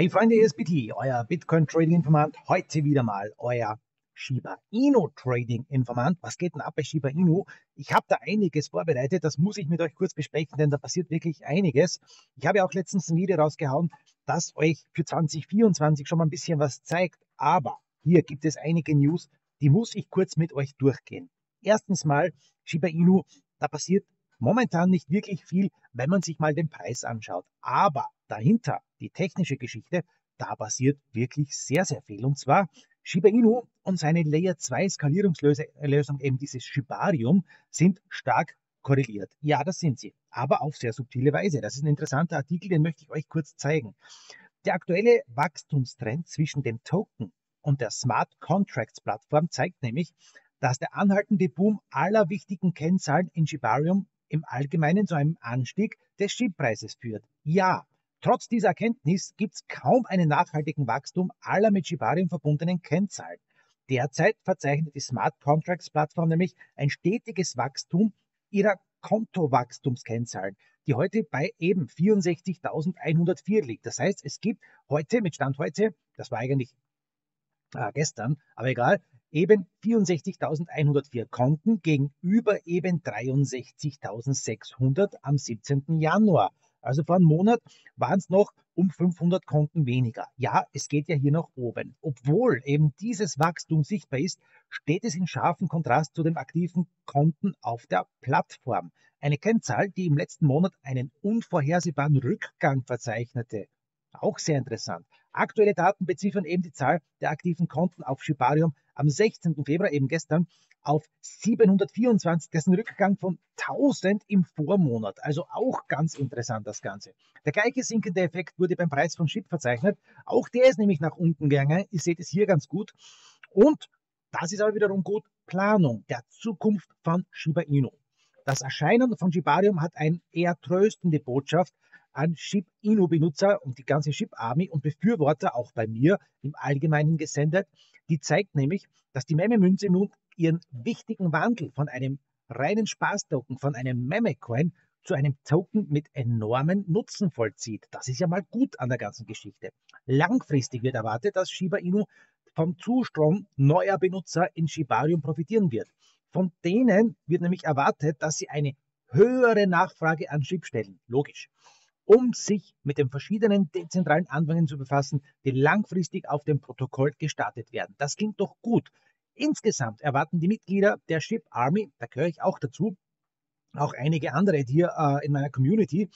Hey Freunde, hier ist Bitti, euer Bitcoin-Trading-Informant. Heute wieder mal euer Shiba INU-Trading-Informant. Was geht denn ab bei Shiba INU? Ich habe da einiges vorbereitet, das muss ich mit euch kurz besprechen, denn da passiert wirklich einiges. Ich habe ja auch letztens ein Video rausgehauen, das euch für 2024 schon mal ein bisschen was zeigt. Aber hier gibt es einige News, die muss ich kurz mit euch durchgehen. Erstens mal, Shiba INU, da passiert momentan nicht wirklich viel, wenn man sich mal den Preis anschaut. Aber dahinter, die technische Geschichte, da passiert wirklich sehr, sehr viel. Und zwar Shiba Inu und seine Layer 2 Skalierungslösung, eben dieses Shibarium, sind stark korreliert. Ja, das sind sie, aber auf sehr subtile Weise. Das ist ein interessanter Artikel, den möchte ich euch kurz zeigen. Der aktuelle Wachstumstrend zwischen dem Token und der Smart Contracts Plattform zeigt nämlich, dass der anhaltende Boom aller wichtigen Kennzahlen in Shibarium im Allgemeinen zu einem Anstieg des SHIB-Preises führt. Ja, trotz dieser Erkenntnis gibt es kaum einen nachhaltigen Wachstum aller mit Shibarium verbundenen Kennzahlen. Derzeit verzeichnet die Smart Contracts Plattform nämlich ein stetiges Wachstum ihrer Kontowachstumskennzahlen, die heute bei eben 64.104 liegt. Das heißt, es gibt heute, mit Stand heute, das war eigentlich gestern, aber egal, eben 64.104 Konten gegenüber eben 63.600 am 17. Januar. Also vor einem Monat waren es noch um 500 Konten weniger. Ja, es geht ja hier nach oben. Obwohl eben dieses Wachstum sichtbar ist, steht es in scharfem Kontrast zu den aktiven Konten auf der Plattform. Eine Kennzahl, die im letzten Monat einen unvorhersehbaren Rückgang verzeichnete. Auch sehr interessant. Aktuelle Daten beziffern eben die Zahl der aktiven Konten auf Shibarium am 16. Februar, eben gestern, auf 724, das ist ein Rückgang von 1000 im Vormonat. Also auch ganz interessant das Ganze. Der gleiche sinkende Effekt wurde beim Preis von SHIB verzeichnet. Auch der ist nämlich nach unten gegangen. Ihr seht es hier ganz gut. Und das ist aber wiederum gut, Planung der Zukunft von Shiba Inu. Das Erscheinen von Shibarium hat eine eher tröstende Botschaft an SHIB Inu-Benutzer und die ganze SHIB-Army und Befürworter, auch bei mir im Allgemeinen gesendet. Die zeigt nämlich, dass die Meme-Münze nun ihren wichtigen Wandel von einem reinen Spaß-Token, von einem Meme-Coin zu einem Token mit enormen Nutzen vollzieht. Das ist ja mal gut an der ganzen Geschichte. Langfristig wird erwartet, dass Shiba Inu vom Zustrom neuer Benutzer in Shibarium profitieren wird. Von denen wird nämlich erwartet, dass sie eine höhere Nachfrage an SHIB stellen. Logisch. Um sich mit den verschiedenen dezentralen Anwendungen zu befassen, die langfristig auf dem Protokoll gestartet werden. Das klingt doch gut. Insgesamt erwarten die Mitglieder der SHIB Army, da gehöre ich auch dazu, auch einige andere hier in meiner Community,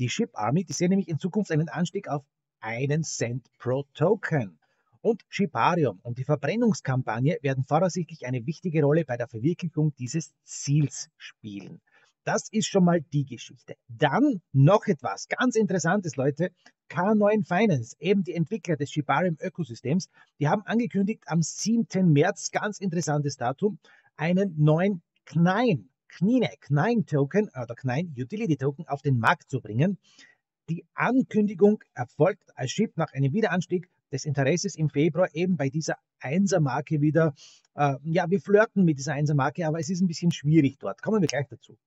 die SHIB Army, die sehen nämlich in Zukunft einen Anstieg auf 1 Cent pro Token. Und Shibarium und die Verbrennungskampagne werden voraussichtlich eine wichtige Rolle bei der Verwirklichung dieses Ziels spielen. Das ist schon mal die Geschichte. Dann noch etwas ganz Interessantes, Leute. K9 Finance, eben die Entwickler des Shibarium-Ökosystems, die haben angekündigt am 7. März, ganz interessantes Datum, einen neuen KNINE-Token oder KNINE-Utility-Token auf den Markt zu bringen. Die Ankündigung erfolgt als SHIB nach einem Wiederanstieg des Interesses im Februar eben bei dieser 1er-Marke wieder. Ja, wir flirten mit dieser 1er-Marke, aber es ist ein bisschen schwierig dort. Kommen wir gleich dazu.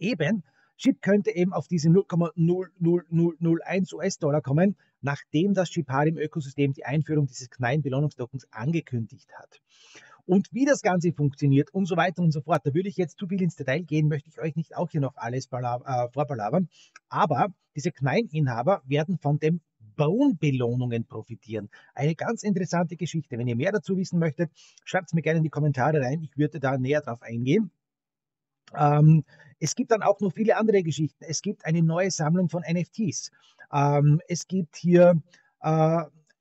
Eben, SHIB könnte eben auf diese 0,00001 US-Dollar kommen, nachdem das Shibarium-Ökosystem die Einführung dieses KNINE-Belohnungstokens angekündigt hat. Und wie das Ganze funktioniert und so weiter und so fort, da würde ich jetzt zu viel ins Detail gehen, möchte ich euch nicht auch hier noch alles vorpalabern, aber diese KNINE-Inhaber werden von dem Bone-Belohnungen profitieren. Eine ganz interessante Geschichte. Wenn ihr mehr dazu wissen möchtet, schreibt es mir gerne in die Kommentare rein, ich würde da näher drauf eingehen. Es gibt dann auch noch viele andere Geschichten. Es gibt eine neue Sammlung von NFTs. Es gibt hier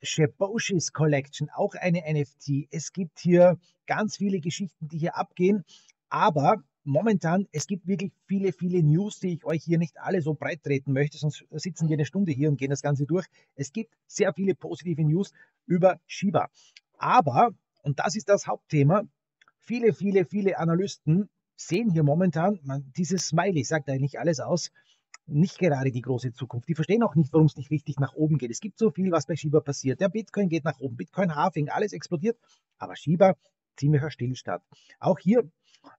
Shaboshis Collection, auch eine NFT. Es gibt hier ganz viele Geschichten, die hier abgehen. Aber momentan, es gibt wirklich viele, viele News, die ich euch hier nicht alle so breit treten möchte, sonst sitzen wir eine Stunde hier und gehen das Ganze durch. Es gibt sehr viele positive News über Shiba. Aber, und das ist das Hauptthema, viele, viele, viele Analysten sehen hier momentan, dieses Smiley sagt eigentlich alles aus, nicht gerade die große Zukunft. Die verstehen auch nicht, warum es nicht richtig nach oben geht. Es gibt so viel, was bei Shiba passiert. Der Bitcoin geht nach oben, Bitcoin-Halving, alles explodiert, aber Shiba ziemlicher Stillstand. Auch hier,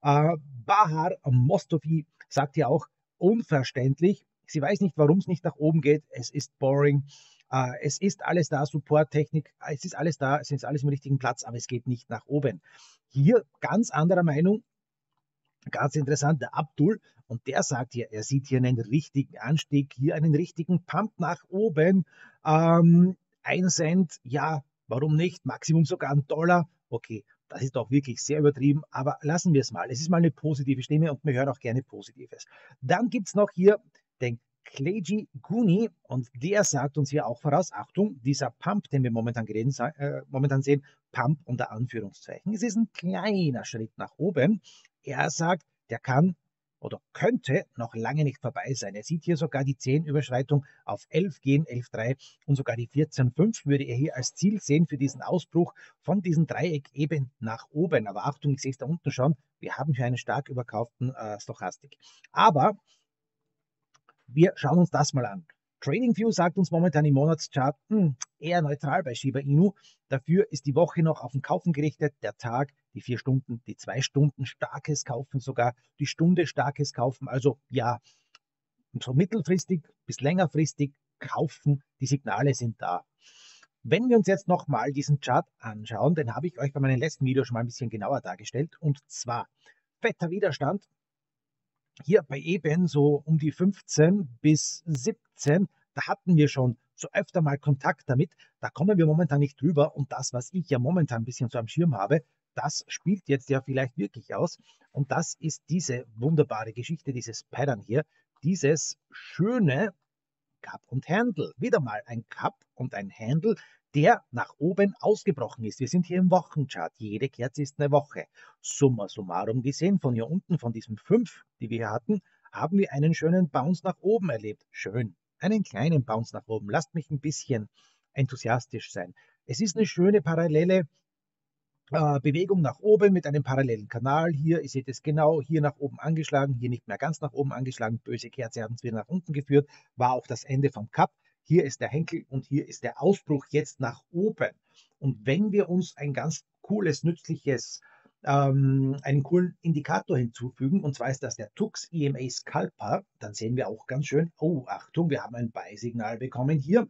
Bahar Mostofi sagt ja auch, unverständlich, Sie weiß nicht, warum es nicht nach oben geht. Es ist boring. Es ist alles da, Supporttechnik, es ist alles da, es ist alles im richtigen Platz, aber es geht nicht nach oben. Hier ganz anderer Meinung, ganz interessant, der Abdul, und der sagt hier, er sieht hier einen richtigen Anstieg, hier einen richtigen Pump nach oben, 1 Cent, ja, warum nicht, Maximum sogar $1, okay, das ist doch wirklich sehr übertrieben, aber lassen wir es mal, es ist mal eine positive Stimme und wir hören auch gerne Positives. Dann gibt es noch hier den Kleji Guni, und der sagt uns hier auch voraus, Achtung, dieser Pump, den wir momentan sehen, Pump unter Anführungszeichen, es ist ein kleiner Schritt nach oben. Er sagt, der kann oder könnte noch lange nicht vorbei sein. Er sieht hier sogar die 10-Überschreitung auf 11 gehen, 11,3 und sogar die 14,5 würde er hier als Ziel sehen für diesen Ausbruch von diesem Dreieck eben nach oben. Aber Achtung, ich sehe es da unten schon, wir haben hier einen stark überkauften Stochastik. Aber wir schauen uns das mal an. TradingView sagt uns momentan im Monatschart eher neutral bei Shiba Inu. Dafür ist die Woche noch auf den Kaufen gerichtet. Der Tag, die 4 Stunden, die 2 Stunden starkes Kaufen sogar, die Stunde starkes Kaufen. Also ja, so mittelfristig bis längerfristig kaufen. Die Signale sind da. Wenn wir uns jetzt nochmal diesen Chart anschauen, den habe ich euch bei meinem letzten Video schon mal ein bisschen genauer dargestellt. Und zwar fetter Widerstand. Hier bei eben so um die 15 bis 17, da hatten wir schon so öfter mal Kontakt damit. Da kommen wir momentan nicht drüber und das, was ich ja momentan ein bisschen so am Schirm habe, das spielt jetzt ja vielleicht wirklich aus. Und das ist diese wunderbare Geschichte, dieses Pattern hier, dieses schöne Cup und Handle. Wieder mal ein Cup und ein Handle, der nach oben ausgebrochen ist. Wir sind hier im Wochenchart. Jede Kerze ist eine Woche. Summa summarum gesehen, von hier unten, von diesen 5, die wir hier hatten, haben wir einen schönen Bounce nach oben erlebt. Schön. Einen kleinen Bounce nach oben. Lasst mich ein bisschen enthusiastisch sein. Es ist eine schöne parallele Bewegung nach oben mit einem parallelen Kanal. Hier, ihr seht es genau, hier nach oben angeschlagen, hier nicht mehr ganz nach oben angeschlagen. Böse Kerze hat uns wieder nach unten geführt. War auch das Ende vom Cup. Hier ist der Henkel und hier ist der Ausbruch jetzt nach oben. Und wenn wir uns ein ganz cooles, nützliches, einen coolen Indikator hinzufügen, und zwar ist das der Tux EMA Scalper, dann sehen wir auch ganz schön, oh, Achtung, wir haben ein Buy-Signal bekommen hier.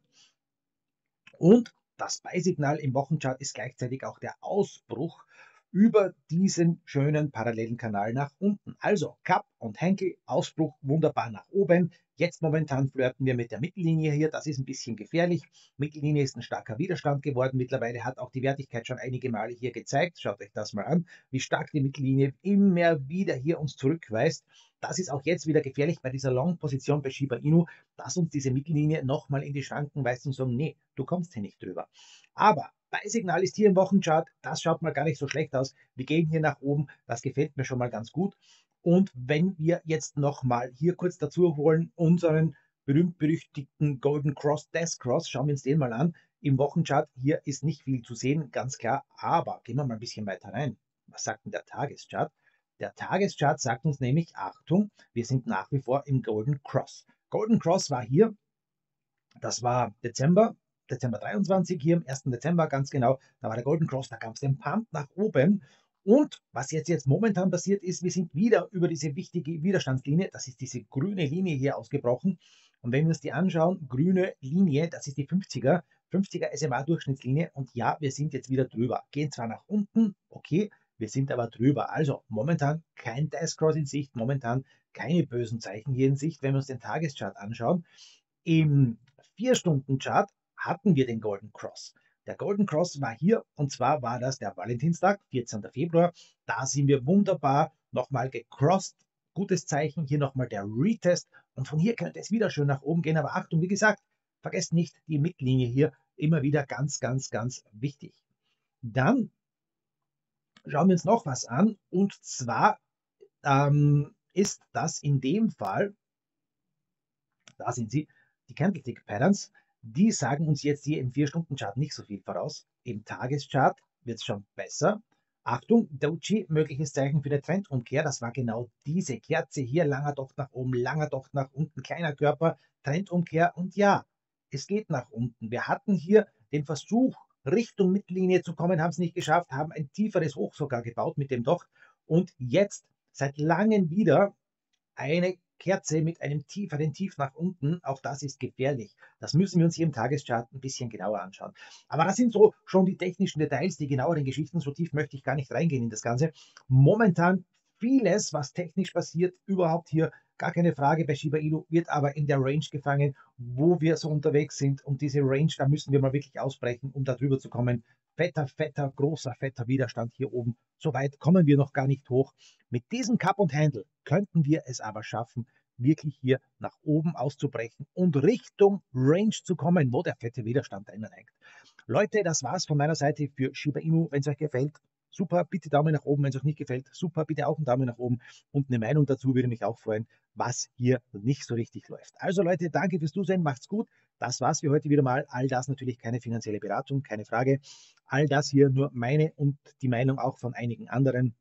Und das Buy-Signal im Wochenchart ist gleichzeitig auch der Ausbruch über diesen schönen parallelen Kanal nach unten. Also Cup und Henkel, Ausbruch wunderbar nach oben. Jetzt momentan flirten wir mit der Mittellinie hier, das ist ein bisschen gefährlich. Mittellinie ist ein starker Widerstand geworden. Mittlerweile hat auch die Wertigkeit schon einige Male hier gezeigt. Schaut euch das mal an, wie stark die Mittellinie immer wieder hier uns zurückweist. Das ist auch jetzt wieder gefährlich bei dieser Long-Position bei Shiba Inu, dass uns diese Mittellinie nochmal in die Schranken weist und sagen, nee, du kommst hier nicht drüber. Aber Buy-Signal ist hier im Wochenchart, das schaut mal gar nicht so schlecht aus. Wir gehen hier nach oben, das gefällt mir schon mal ganz gut. Und wenn wir jetzt nochmal hier kurz dazu holen, unseren berühmt-berüchtigten Golden Cross, Death Cross, schauen wir uns den mal an. Im Wochenchart hier ist nicht viel zu sehen, ganz klar, aber gehen wir mal ein bisschen weiter rein. Was sagt denn der Tageschart? Der Tageschart sagt uns nämlich, Achtung, wir sind nach wie vor im Golden Cross. Golden Cross war hier, das war Dezember 23, hier am 1. Dezember ganz genau, da war der Golden Cross, da gab es den Pump nach oben. Und was jetzt momentan passiert ist, wir sind wieder über diese wichtige Widerstandslinie, das ist diese grüne Linie hier ausgebrochen. Und wenn wir uns die anschauen, grüne Linie, das ist die 50er SMA Durchschnittslinie. Und ja, wir sind jetzt wieder drüber, gehen zwar nach unten, okay, wir sind aber drüber. Also momentan kein Death Cross in Sicht, momentan keine bösen Zeichen hier in Sicht. Wenn wir uns den Tageschart anschauen, im 4-Stunden-Chart hatten wir den Golden Cross. Der Golden Cross war hier, und zwar war das der Valentinstag, 14. Februar. Da sind wir wunderbar nochmal gecrossed. Gutes Zeichen, hier nochmal der Retest. Und von hier könnte es wieder schön nach oben gehen. Aber Achtung, wie gesagt, vergesst nicht die Mittellinie hier. Immer wieder ganz, ganz, ganz wichtig. Dann schauen wir uns noch was an. Und zwar ist das in dem Fall, da sind sie, die Candlestick Patterns. Die sagen uns jetzt hier im 4-Stunden-Chart nicht so viel voraus. Im Tageschart wird es schon besser. Achtung, Doji, mögliches Zeichen für eine Trendumkehr. Das war genau diese Kerze hier. Langer Docht nach oben, langer Docht nach unten, kleiner Körper, Trendumkehr. Und ja, es geht nach unten. Wir hatten hier den Versuch, Richtung Mittellinie zu kommen, haben es nicht geschafft, haben ein tieferes Hoch sogar gebaut mit dem Docht. Und jetzt seit langem wieder eine Kerze mit einem tieferen Tief nach unten, auch das ist gefährlich. Das müssen wir uns hier im Tageschart ein bisschen genauer anschauen. Aber das sind so schon die technischen Details, die genaueren Geschichten, so tief möchte ich gar nicht reingehen in das Ganze. Momentan vieles, was technisch passiert, überhaupt hier gar keine Frage bei Shiba Inu, wird aber in der Range gefangen, wo wir so unterwegs sind. Und diese Range, da müssen wir mal wirklich ausbrechen, um da drüber zu kommen. Großer, fetter Widerstand hier oben. So weit kommen wir noch gar nicht hoch. Mit diesem Cup und Handle könnten wir es aber schaffen, wirklich hier nach oben auszubrechen und Richtung Range zu kommen, wo der fette Widerstand drinnen hängt. Leute, das war's von meiner Seite für Shiba Inu. Wenn es euch gefällt, super, bitte Daumen nach oben. Wenn es euch nicht gefällt, super, bitte auch einen Daumen nach oben. Und eine Meinung dazu würde mich auch freuen, was hier nicht so richtig läuft. Also Leute, danke fürs Zusehen, macht's gut. Das war's für heute wieder mal. All das natürlich keine finanzielle Beratung, keine Frage. All das hier nur meine und die Meinung auch von einigen anderen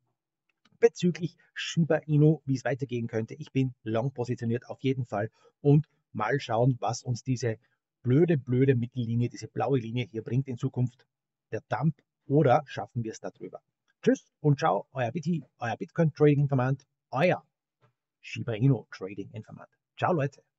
bezüglich Shiba Inu, wie es weitergehen könnte. Ich bin long positioniert auf jeden Fall und mal schauen, was uns diese blöde Mittellinie, diese blaue Linie hier bringt in Zukunft. Der Dump. Oder schaffen wir es darüber? Tschüss und ciao, euer Bitti, euer Bitcoin Trading Informant, euer Shiba Inu Trading Informant. Ciao Leute.